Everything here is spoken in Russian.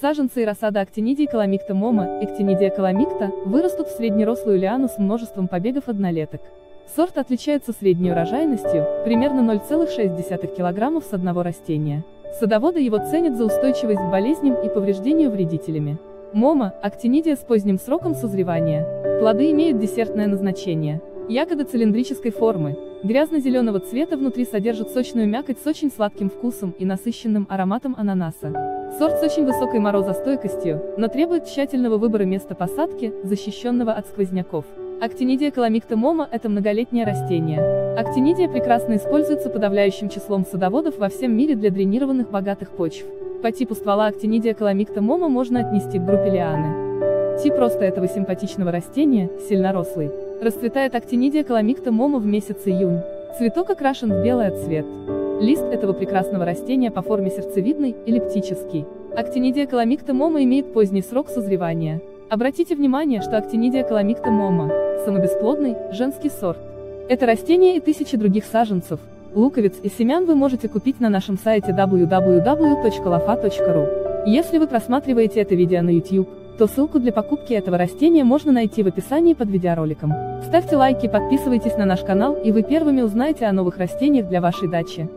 Саженцы и рассада актинидии коломикта Мома, Актинидия коломикта, вырастут в среднерослую лиану с множеством побегов однолеток. Сорт отличается средней урожайностью, примерно 0,6 кг с одного растения. Садоводы его ценят за устойчивость к болезням и повреждению вредителями. Мома – актинидия с поздним сроком созревания. Плоды имеют десертное назначение. Ягода цилиндрической формы, грязно-зеленого цвета, внутри содержит сочную мякоть с очень сладким вкусом и насыщенным ароматом ананаса. Сорт с очень высокой морозостойкостью, но требует тщательного выбора места посадки, защищенного от сквозняков. Актинидия коломикта Мома – это многолетнее растение. Актинидия прекрасно используется подавляющим числом садоводов во всем мире для дренированных богатых почв. По типу ствола актинидия коломикта Мома можно отнести к группе лианы. Тип роста этого симпатичного растения – сильнорослый. Расцветает актинидия коломикта Мома в месяц июнь. Цветок окрашен в белый отцвет. Лист этого прекрасного растения по форме сердцевидный, эллиптический. Актинидия коломикта Мома имеет поздний срок созревания. Обратите внимание, что актинидия коломикта Мома – самобесплодный, женский сорт. Это растение и тысячи других саженцев, луковиц и семян вы можете купить на нашем сайте www.lafa.ru. Если вы просматриваете это видео на YouTube, то ссылку для покупки этого растения можно найти в описании под видеороликом. Ставьте лайки, подписывайтесь на наш канал, и вы первыми узнаете о новых растениях для вашей дачи.